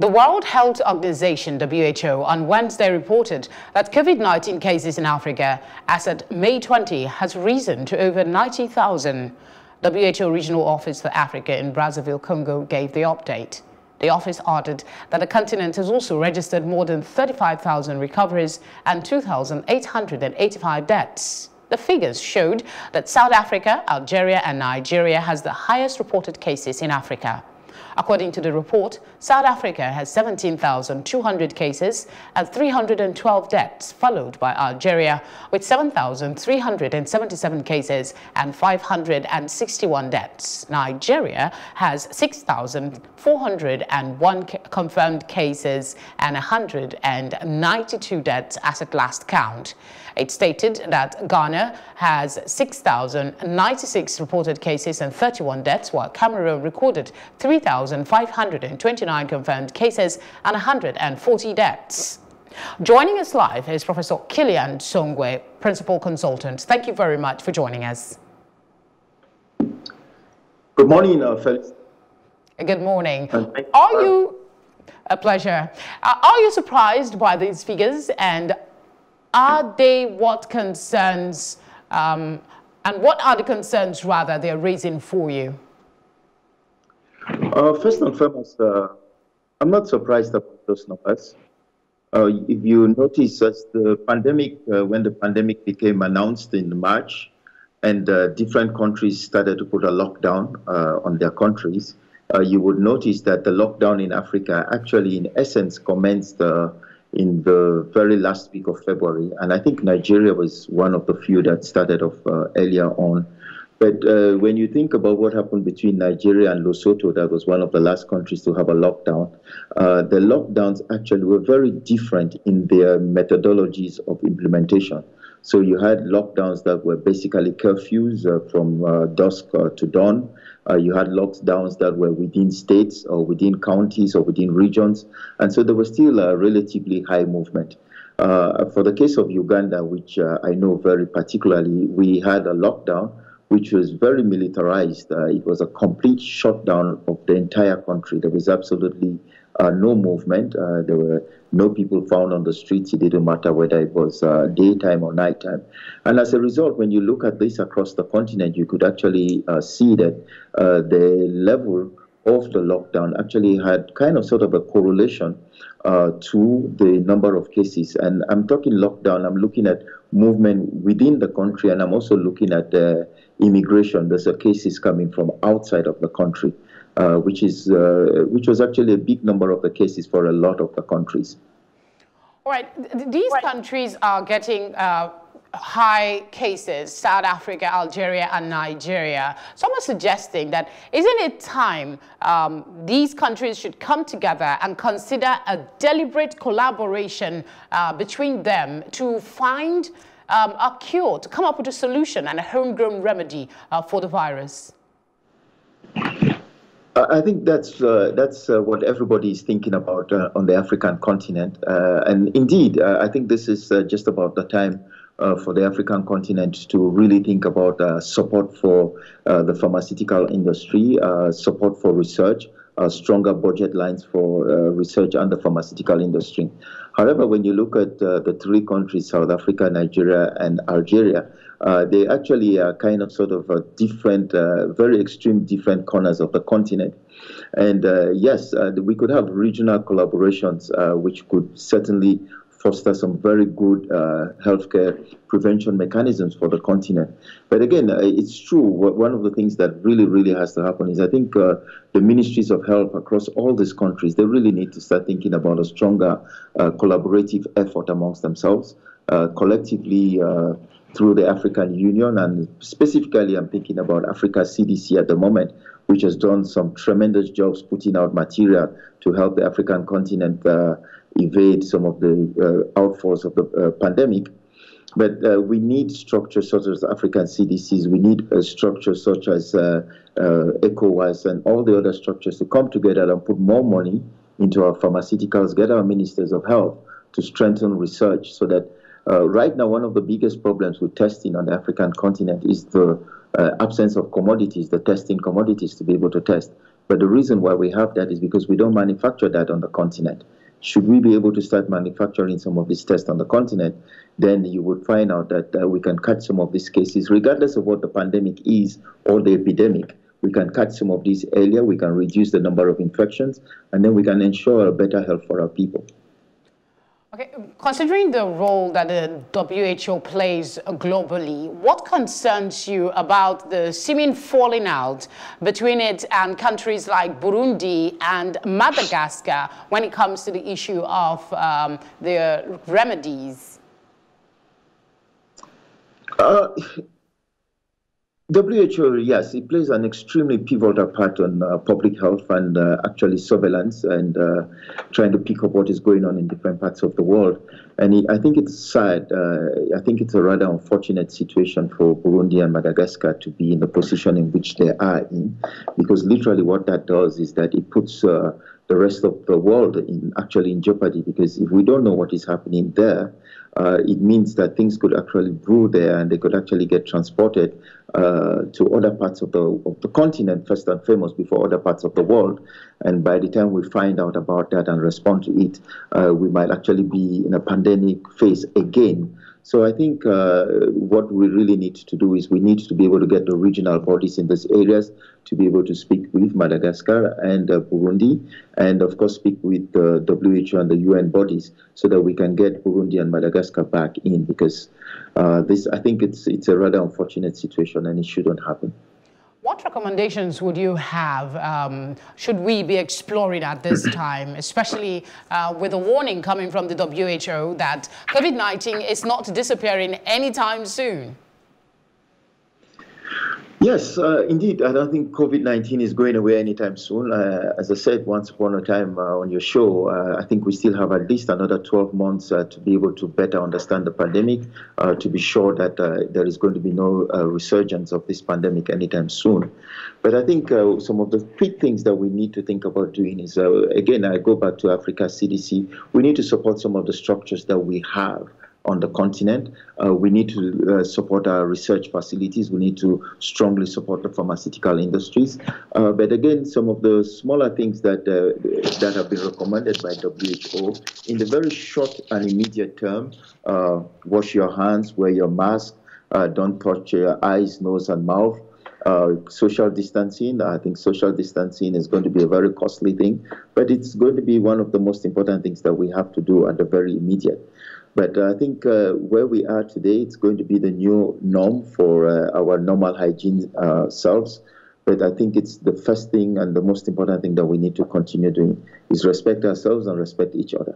The World Health Organization, WHO, on Wednesday reported that COVID-19 cases in Africa as at May 20 has risen to over 90,000. WHO Regional Office for Africa in Brazzaville, Congo, gave the update. The office added that the continent has also registered more than 35,000 recoveries and 2,885 deaths. The figures showed that South Africa, Algeria and Nigeria has the highest reported cases in Africa. According to the report, South Africa has 17,200 cases and 312 deaths, followed by Algeria with 7,377 cases and 561 deaths. Nigeria has 6,401 confirmed cases and 192 deaths as at last count. It stated that Ghana has 6,096 reported cases and 31 deaths, while Cameroon recorded 3,529 confirmed cases and 140 deaths. Joining us live is Professor Kilian Songwe, Principal Consultant. Thank you very much for joining us. Good morning, Felix. Good morning. Are you... A pleasure. Are you surprised by these figures, and are they what concerns... and what are the concerns, rather, they are raising for you? First and foremost, I'm not surprised about those numbers. If you notice, as the pandemic, when the pandemic became announced in March, and different countries started to put a lockdown on their countries, you would notice that the lockdown in Africa actually, in essence, commenced in the very last week of February. And I think Nigeria was one of the few that started off earlier on. But when you think about what happened between Nigeria and Lesotho, that was one of the last countries to have a lockdown, the lockdowns actually were very different in their methodologies of implementation. So you had lockdowns that were basically curfews from dusk to dawn. You had lockdowns that were within states or within counties or within regions. And so there was still a relatively high movement. For the case of Uganda, which I know very particularly, we had a lockdown which was very militarized. It was a complete shutdown of the entire country. There was absolutely no movement. There were no people found on the streets. It didn't matter whether it was daytime or nighttime. And as a result, when you look at this across the continent, you could actually see that the level of the lockdown actually had kind of sort of a correlation to the number of cases. And I'm talking lockdown, I'm looking at movement within the country, and I'm also looking at immigration. There's a cases coming from outside of the country, which was actually a big number of the cases for a lot of the countries. All right, these countries are getting high cases, South Africa, Algeria, and Nigeria. Some are suggesting that isn't it time these countries should come together and consider a deliberate collaboration between them to find a cure, to come up with a solution and a homegrown remedy for the virus? I think that's what everybody is thinking about on the African continent. And indeed, I think this is just about the time for the African continent to really think about support for the pharmaceutical industry, support for research, stronger budget lines for research and the pharmaceutical industry. However, when you look at the three countries, South Africa, Nigeria, and Algeria, they actually are kind of sort of different, very extreme different corners of the continent. And yes, we could have regional collaborations, which could certainly foster some very good healthcare prevention mechanisms for the continent. But again, it's true. One of the things that really, really has to happen is I think the ministries of health across all these countries, they really need to start thinking about a stronger collaborative effort amongst themselves, collectively through the African Union. And specifically, I'm thinking about Africa CDC at the moment, which has done some tremendous jobs putting out material to help the African continent evade some of the outfalls of the pandemic. But we need structures such as African CDCs, we need structures such as ECOWAS and all the other structures to come together and put more money into our pharmaceuticals, get our ministers of health to strengthen research so that right now one of the biggest problems with testing on the African continent is the absence of commodities, the testing commodities to be able to test. But the reason why we have that is because we don't manufacture that on the continent. Should we be able to start manufacturing some of these tests on the continent, then you would find out that we can catch some of these cases, regardless of what the pandemic is or the epidemic. We can catch some of these earlier, we can reduce the number of infections, and then we can ensure better health for our people. Okay, considering the role that the WHO plays globally, what concerns you about the seeming falling out between it and countries like Burundi and Madagascar when it comes to the issue of the remedies? WHO, yes, it plays an extremely pivotal part on public health and actually surveillance and trying to pick up what is going on in different parts of the world. And I think it's sad. I think it's a rather unfortunate situation for Burundi and Madagascar to be in the position in which they are in, because literally what that does is that it puts the rest of the world in jeopardy, because if we don't know what is happening there, it means that things could actually brew there and they could actually get transported to other parts of the continent, first and foremost, before other parts of the world. And by the time we find out about that and respond to it, we might actually be in a pandemic phase again. So I think what we really need to do is we need to be able to get the regional bodies in these areas to be able to speak with Madagascar and Burundi, and of course speak with the WHO and the UN bodies, so that we can get Burundi and Madagascar back in, because this, I think it's a rather unfortunate situation and it shouldn't happen. What recommendations would you have, should we be exploring at this time, especially with a warning coming from the WHO that COVID-19 is not disappearing anytime soon? Yes, indeed. I don't think COVID-19 is going away anytime soon. As I said once upon a time on your show, I think we still have at least another 12 months to be able to better understand the pandemic, to be sure that there is going to be no resurgence of this pandemic anytime soon. But I think some of the quick things that we need to think about doing is, again, I go back to Africa CDC. We need to support some of the structures that we have on the continent. We need to support our research facilities. We need to strongly support the pharmaceutical industries. But again, some of the smaller things that have been recommended by WHO in the very short and immediate term: wash your hands, wear your mask, don't touch your eyes, nose, and mouth. Social distancing. I think social distancing is going to be a very costly thing, but it's going to be one of the most important things that we have to do at the very immediate. But I think where we are today, it's going to be the new norm for our normal hygiene selves. But I think it's the first thing and the most important thing that we need to continue doing is respect ourselves and respect each other.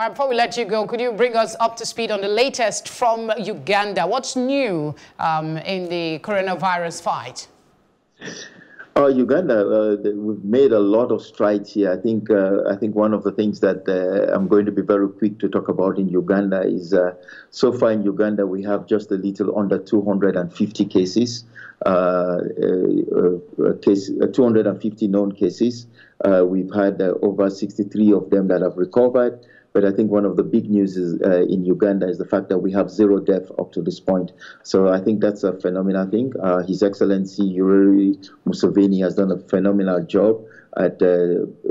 All right, before we let you go, could you bring us up to speed on the latest from Uganda? What's new in the coronavirus fight? Uganda, we've made a lot of strides here. I think one of the things that I'm going to be very quick to talk about in Uganda is so far in Uganda we have just a little under 250 cases, 250 known cases. We've had over 63 of them that have recovered. But I think one of the big news is, in Uganda is the fact that we have zero death up to this point. So I think that's a phenomenal thing. His Excellency Yoweri Museveni has done a phenomenal job at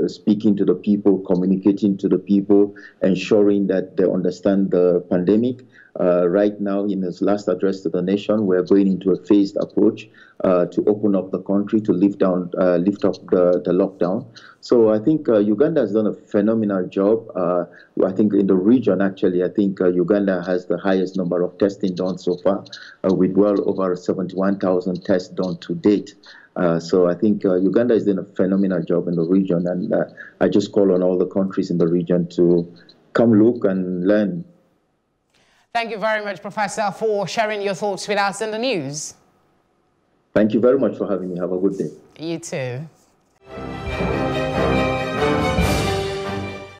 speaking to the people, communicating to the people, ensuring that they understand the pandemic. Right now, in his last address to the nation, we're going into a phased approach to open up the country, to lift up the lockdown. So I think Uganda has done a phenomenal job. I think in the region, actually, I think Uganda has the highest number of testing done so far, with well over 71,000 tests done to date. So I think Uganda is doing a phenomenal job in the region, and I just call on all the countries in the region to come look and learn. Thank you very much, Professor, for sharing your thoughts with us in the news. Thank you very much for having me. Have a good day. You too.